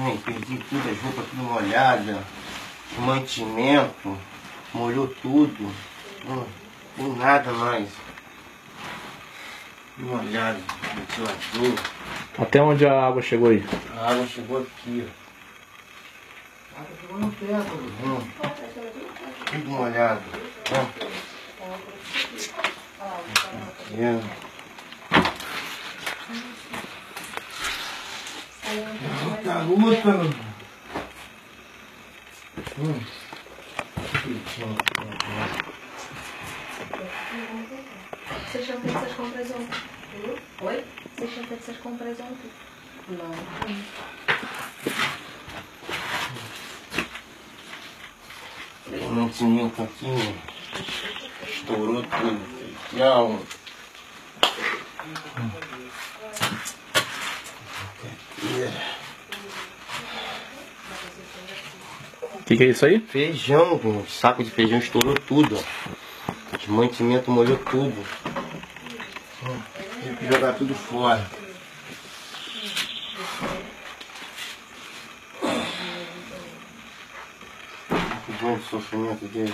Aí, perdi tudo, as roupas tudo molhadas, o mantimento, molhou tudo, não tem nada mais. Molhado, ventilador. Até onde a água chegou aí? A água chegou aqui, ó. A água chegou no teto, tudo molhado. Aqui, ó. Tá luta, mano. Vocês tinham feito essas compras ontem? Oi? Vocês tinham feito essas compras ontem? Não. O mantimento aqui estourou tudo. Tchau. O que é isso aí? Feijão, pô. O saco de feijão estourou tudo, ó. O mantimento molhou tudo. Tive que jogar tudo fora. Que bom o sofrimento dele.